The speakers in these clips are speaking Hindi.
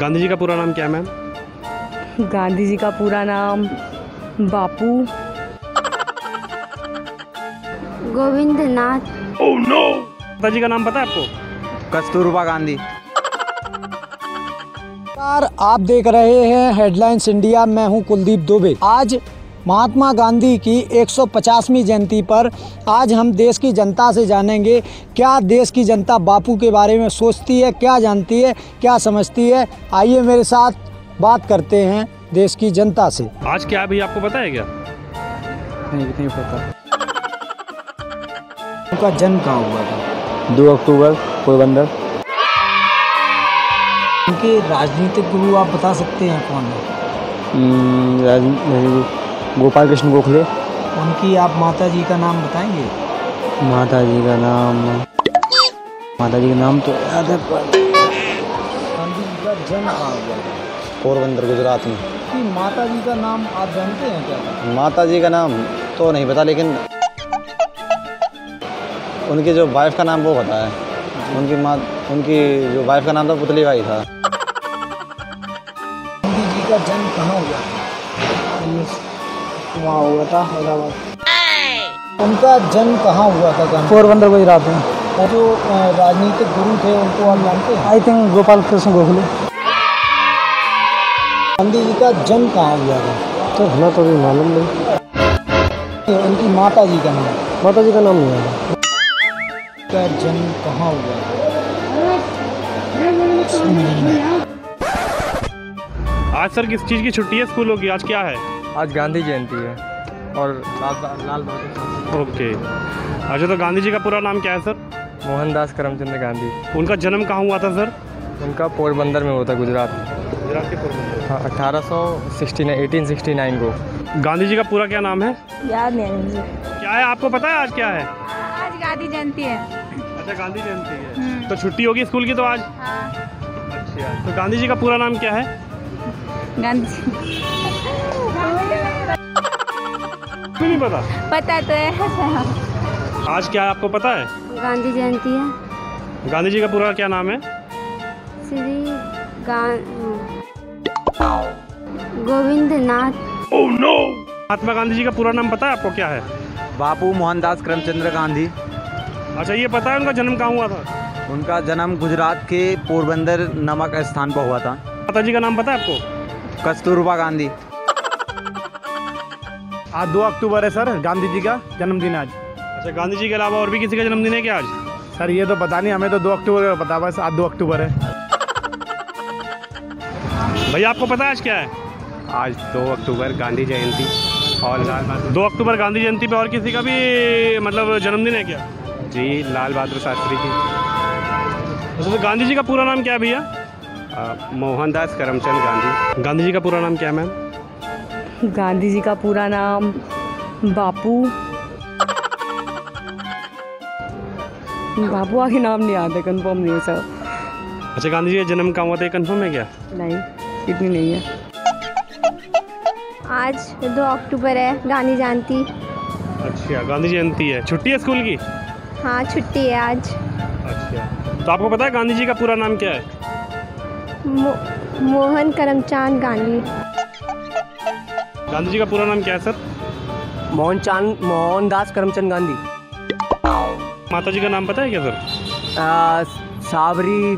गांधी जी का पूरा नाम क्या है मैम? गांधी जी का पूरा नाम बापू गोविंदनाथ। Oh no. पिताजी का नाम पता है आपको? कस्तूरबा गांधी। यार आप देख रहे हैं हेडलाइंस इंडिया, मैं हूं कुलदीप दुबे। आज महात्मा गांधी की 150वीं जयंती पर आज हम देश की जनता से जानेंगे क्या देश की जनता बापू के बारे में सोचती है, क्या जानती है, क्या समझती है। आइए मेरे साथ बात करते हैं देश की जनता से। आज क्या भी आपको पता है क्या? नहीं पता। उनका जन्म कहाँ हुआ था? 2 अक्टूबर पोरबंदर। उनके राजनीतिक गुरु आप बता सकते हैं कौन है? राजनीतिक गोपाल कृष्ण गोखले। उनकी आप माता जी का नाम बताएंगे? माता जी का नाम तो याद है पर जन्म कहाँ हुआ था? पोरबंदर गुजरात में। कि माता जी का नाम आप जानते हैं क्या? माता जी का नाम तो नहीं पता, लेकिन उनकी जो वाइफ का नाम वो पता है। उनकी जो वाइफ का नाम था पुतली बाई था। गांधी जी का जन्म कहाँ हुआ? वहाँ हुआ था, हैदराबाद। उनका जन्म कहाँ हुआ था? पोरबंदर गुजरात में। और जो राजनीतिक गुरु थे उनको आप जानते हैं? I think Gopal Krishna Gokhale. गांधी जी का जन्म कहाँ हुआ था? तो हमें तो भी मालूम नहीं। उनकी माता जी का नाम हुआ था। का जन्म कहाँ हुआ था? आज सर किस चीज़ की छुट्टी है स्कूलों की? आज क्या है? आज गांधी जयंती है और लाल बहादुर। ओके, अच्छा तो गांधी जी का पूरा नाम क्या है सर? मोहनदास करमचंद गांधी। उनका जन्म कहाँ हुआ था सर? उनका पोरबंदर में हुआ था, गुजरात में। गुजरात के पोरबंदर। हाँ, 1869 को। गांधी जी का पूरा क्या नाम है? याद नहीं। क्या है आपको पता है आज क्या है? आज गांधी जयंती है। अच्छा गांधी जयंती है, तो छुट्टी होगी स्कूल की तो आज। हाँ। अच्छा तो गांधी जी का पूरा नाम क्या है? गांधी नहीं पता। पता तो है। आज क्या है आपको पता है? गांधी जयंती है। गांधी जी का पूरा क्या नाम है? गोविंदनाथ। Oh no. महात्मा गांधी जी का पूरा नाम पता है आपको क्या है? बापू मोहनदास करमचंद गांधी। अच्छा ये पता है उनका जन्म कहाँ हुआ था? उनका जन्म गुजरात के पोरबंदर नामक स्थान पर हुआ था। माता जी का नाम पता है आपको? कस्तूरबा गांधी। आज 2 अक्टूबर है सर, गांधी जी का जन्मदिन आज। अच्छा गांधी जी के अलावा और भी किसी का जन्मदिन है क्या आज? सर ये तो पता नहीं, हमें तो 2 अक्टूबर का पता, बस आज 2 अक्टूबर है। भैया आपको पता है आज क्या है? आज 2 अक्टूबर गांधी जयंती और 2 अक्टूबर गांधी जयंती पे और किसी का भी मतलब जन्मदिन है क्या? जी लाल बहादुर शास्त्री की। तो गांधी जी का पूरा नाम क्या है भैया? मोहनदास करमचंद गांधी। गांधी जी का पूरा नाम क्या है मैम? गांधी जी का पूरा नाम बापू आगे नाम नहीं आता, कन्फर्म नहीं है सर। अच्छा गांधी जी का जन्म कहाँ हुआ था, कन्फर्म है क्या? नहीं इतनी नहीं है। आज 2 अक्टूबर है गांधी जयंती। अच्छा गांधी जयंती है, छुट्टी है स्कूल की? हाँ छुट्टी है आज। अच्छा तो आपको पता है गांधी जी का पूरा नाम क्या है? मोहन करमचंद गांधी। गांधी जी का पूरा नाम क्या है सर? मोहनदास करमचंद गांधी। माता जी का नाम पता है क्या सर? सावरी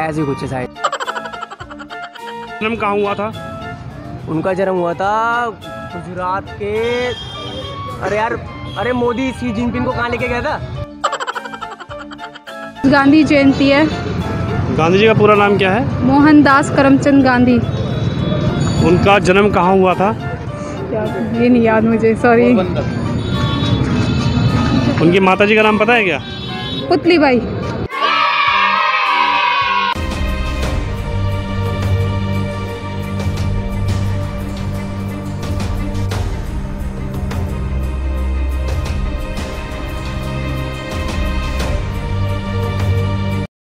ऐसे कुछ शायद। जन्म कहाँ हुआ था? उनका जन्म हुआ था गुजरात के, अरे मोदी सी जिनपिंग को कहाँ लेके गया था? गांधी जयंती है। गांधी जी का पूरा नाम क्या है? मोहनदास करमचंद गांधी। उनका जन्म कहाँ हुआ था? ये नहीं याद मुझे, सॉरी। उनकी माता जी का नाम पता है क्या? पुतली बाई।